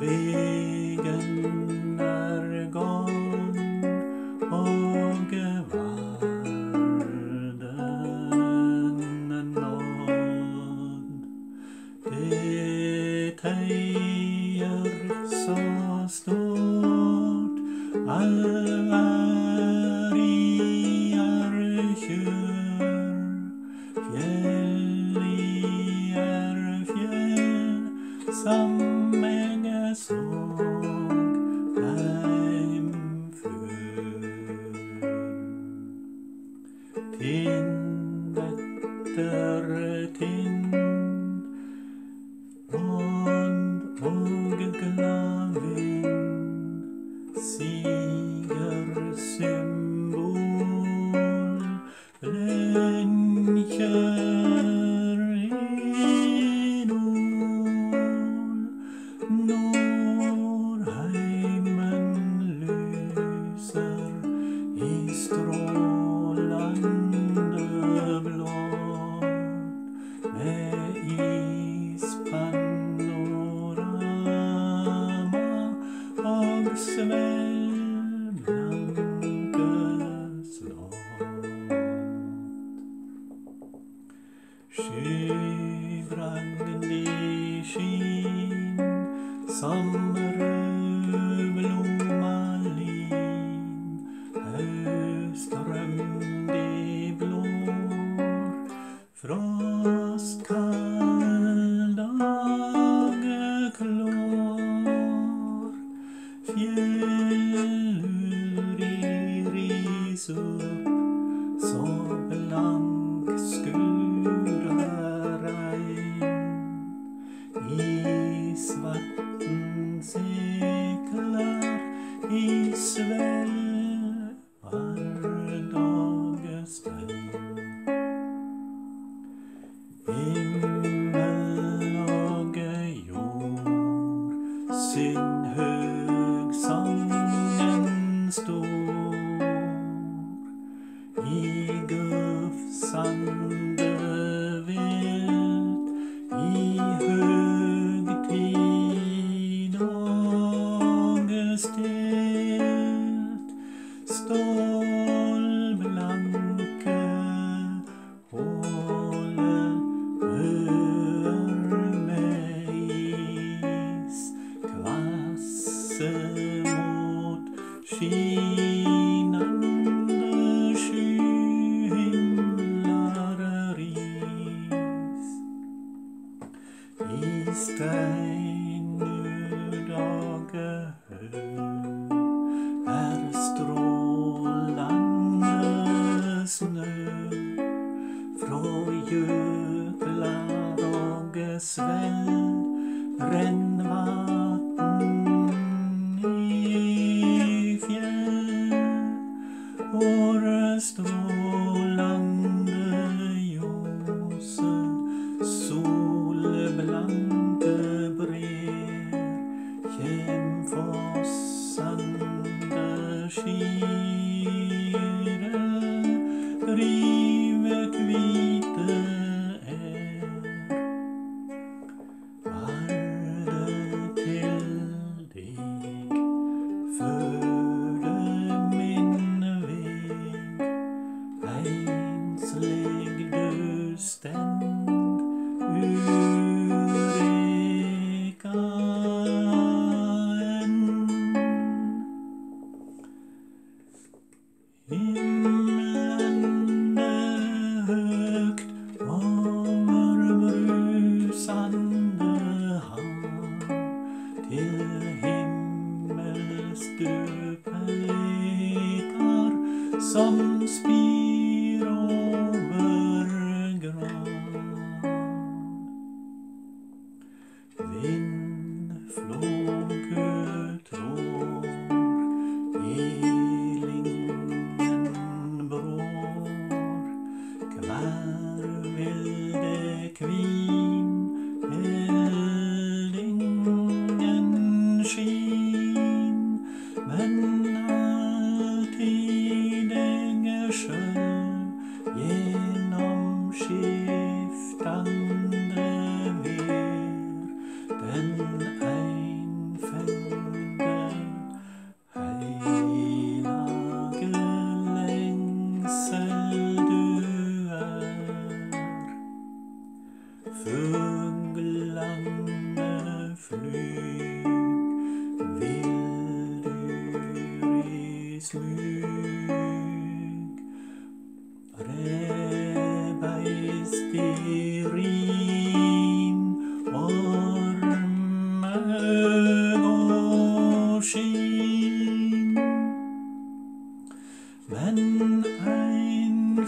Vägen är gång och världen är nåd. Det är så stort, alla bergar kör, fjäll i är fjäll som jag såg hem förr. Tind efter tind, rond och glad vind, siger symbol, länkar i norr. Skybragd i skyn som rödblomma lin, höströmd i blår, frostkall dag klår, fjällur i ris upp så blank skur. Isvatten seklar i svälvardagsregn. Himmel och jord, sin högsangen stor, i gufsande vilt, i högtid och stilt, stålblanka hålen öar med is, kvasser mot skinande stein ur dager är strålande snö från Götalandets väld, regnvatten i fjäll, vår strålande ljusen solblank. Hemfossande skire rivet hvite er, varde til deg førde min veg.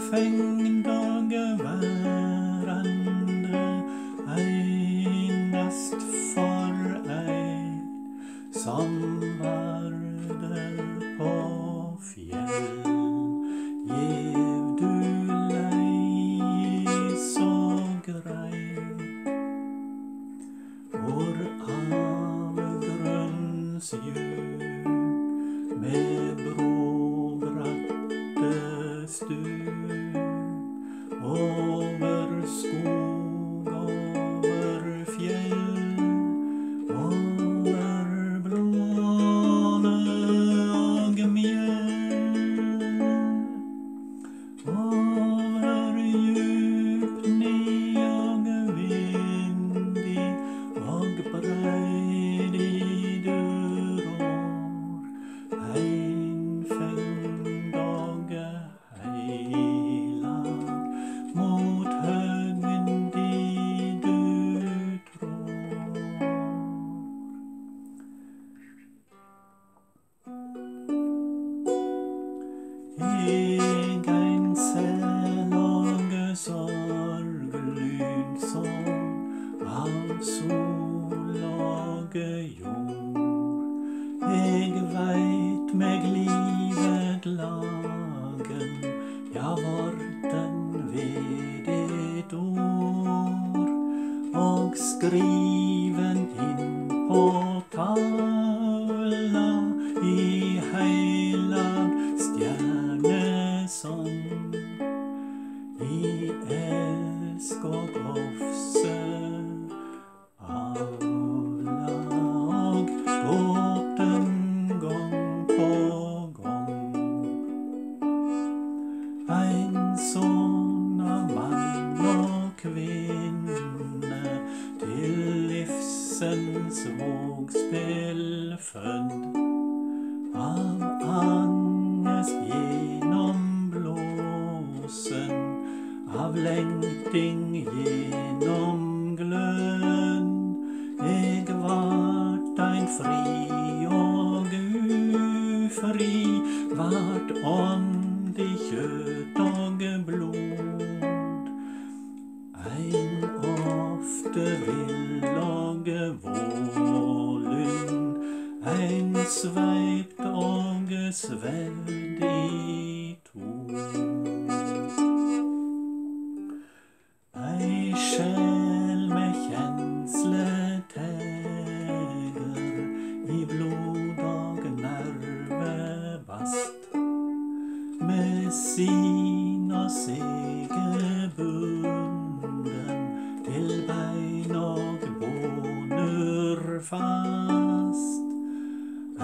생님 Tage waren ein Gast voll ein Sommer der på fjell. Giv du lei så grei hvor avgrunns djup med brobratte stup. Over skog, over fjell, over blåne og mjell, over djup ne og vindig og breidig du rår. Ein feng dage hei eg ein sel og sorglud son av sol og jord. Eg veit meg livet lagen, ja vorten ved et ord, og skriven inn på tavla i heilag stjerne. I elsk og ofse, avlag gåten gong på gong. Ein sånn av mann og kvinne til livsens vågspill fødd av angest gjennom av lengting gjennom glønn. Eg vart ein fri og ufri, vart ånd i kjøtt og blod. Ein ofte vill og vålund, ein sveipt og svevd i to. Ei sjel med kjensleteger i blod og nervebast, med sin og sege bunden til bein og båner fast.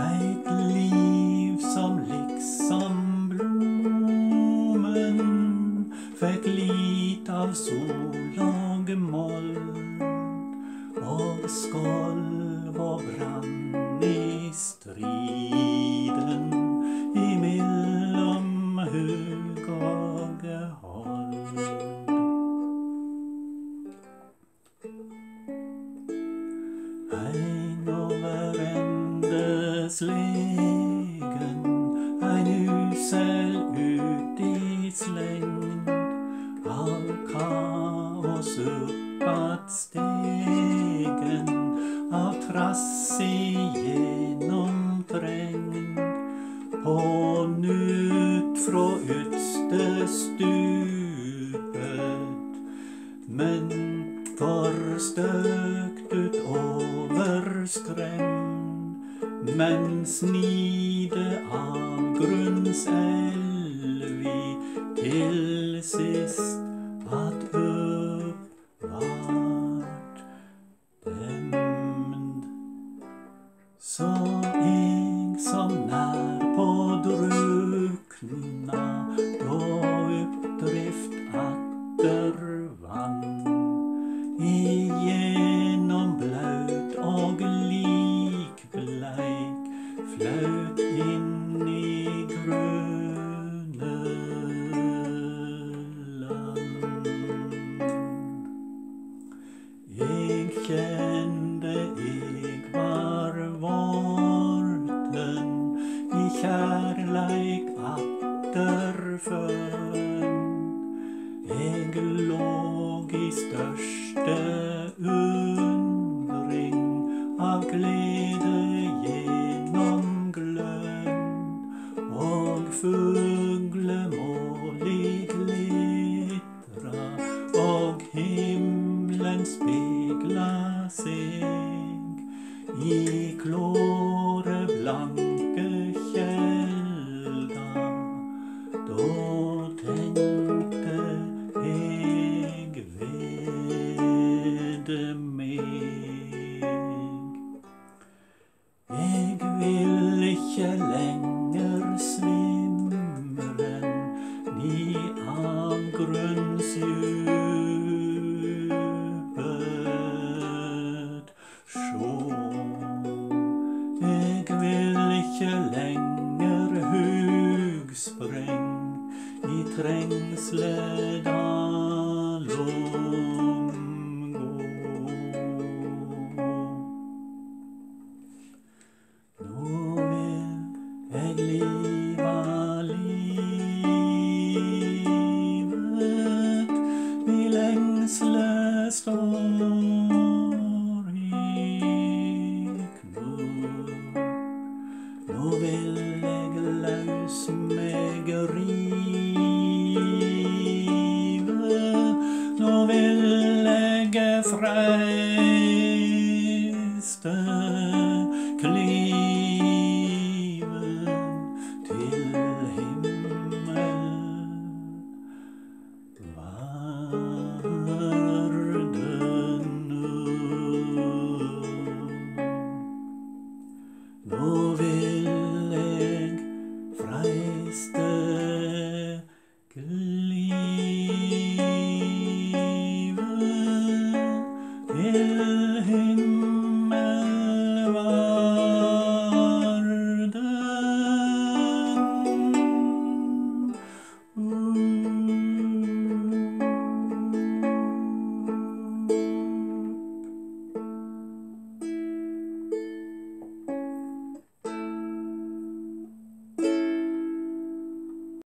Eit liv som liksom blomen fikk lit av sol og mold, og skolv og brann i striden imellom hug og hold. Ein over endeslegen, ein usel ut i slengd, av kaos uppat stegen, av trass igjennom trängd, på nytt frå ytste stupet, men forstøkt ut over skränd, men snide av grunds elvi til sist at upp vart dämd. Så eg som nær på drukna, då uppdrift atter vann, igjennom blaut og likbleik, flaut inn i grønne land. Angelog is störste undring av glädje genom glöd och fuglemålig glittra och himlen spegla sig i klare blanke källa. Då tänkte eg vede mig, eg vill ikke lenger svimren i avgrunds djupet sjå. Eg vill ikke lenger hugspräng i trängsleda lomgå. Nå vill eg liva livet, vil ängslöst